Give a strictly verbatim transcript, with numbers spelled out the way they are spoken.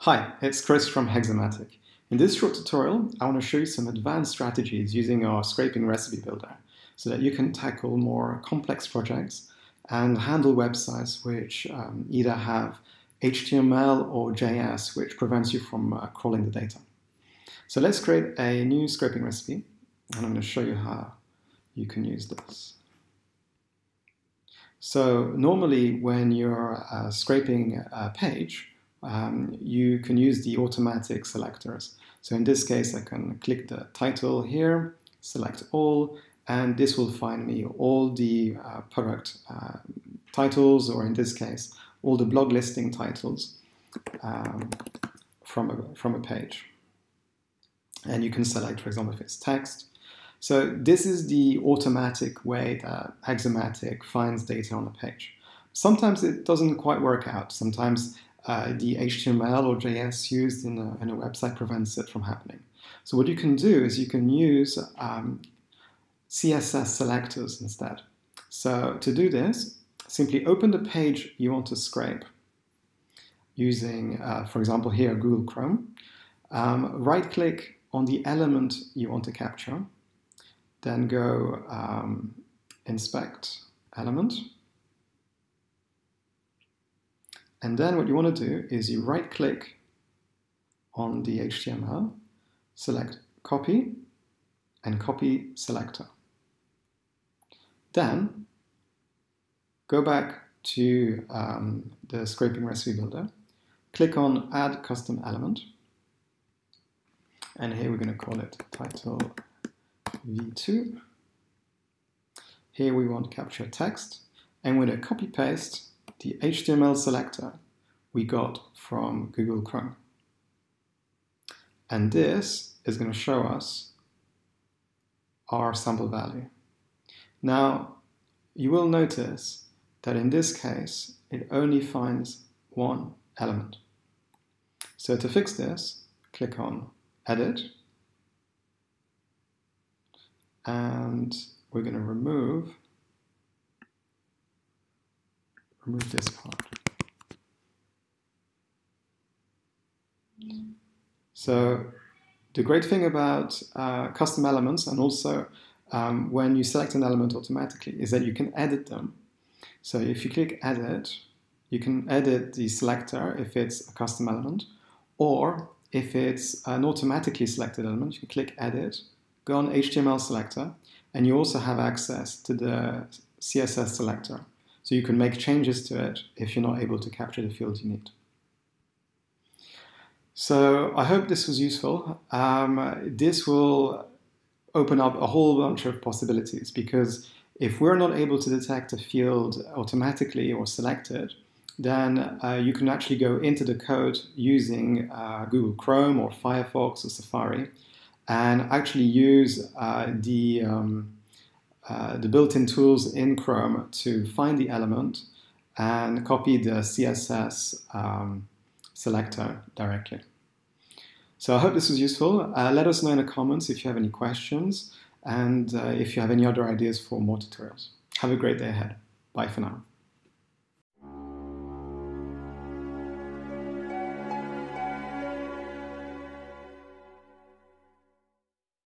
Hi, it's Chris from Hexomatic. In this short tutorial, I want to show you some advanced strategies using our Scraping Recipe Builder so that you can tackle more complex projects and handle websites which um, either have H T M L or J S, which prevents you from uh, crawling the data. So let's create a new scraping recipe, and I'm going to show you how you can use this. So normally when you're uh, scraping a page, Um, you can use the automatic selectors. So in this case, I can click the title here, select all, and this will find me all the uh, product uh, titles, or in this case, all the blog listing titles um, from, a, from a page. And you can select, for example, if it's text. So this is the automatic way that Hexomatic finds data on a page. Sometimes it doesn't quite work out. Sometimes Uh, the H T M L or J S used in a, in a website prevents it from happening. So what you can do is you can use um, C S S selectors instead. So to do this, simply open the page you want to scrape using, uh, for example here, Google Chrome. Um, right-click on the element you want to capture, then go um, Inspect Element. And then what you want to do is you right-click on the H T M L, select Copy, and Copy Selector. Then go back to um, the Scraping Recipe Builder, click on Add Custom Element, and here we're going to call it Title V two. Here we want Capture Text, and we're going to copy-paste the H T M L selector we got from Google Chrome. And this is going to show us our sample value. Now, you will notice that in this case, it only finds one element. So to fix this, click on Edit, and we're going to remove Remove this part. So the great thing about uh, custom elements, and also um, when you select an element automatically, is that you can edit them. So if you click Edit, you can edit the selector if it's a custom element, or if it's an automatically selected element, you can click Edit, go on H T M L selector, and you also have access to the C S S selector. So you can make changes to it if you're not able to capture the fields you need. So I hope this was useful. Um, this will open up a whole bunch of possibilities, because if we're not able to detect a field automatically or select it, then uh, you can actually go into the code using uh, Google Chrome or Firefox or Safari and actually use uh, the um, Uh, the built-in tools in Chrome to find the element and copy the C S S um, selector directly. So I hope this was useful. Uh, let us know in the comments if you have any questions, and uh, if you have any other ideas for more tutorials. Have a great day ahead. Bye for now.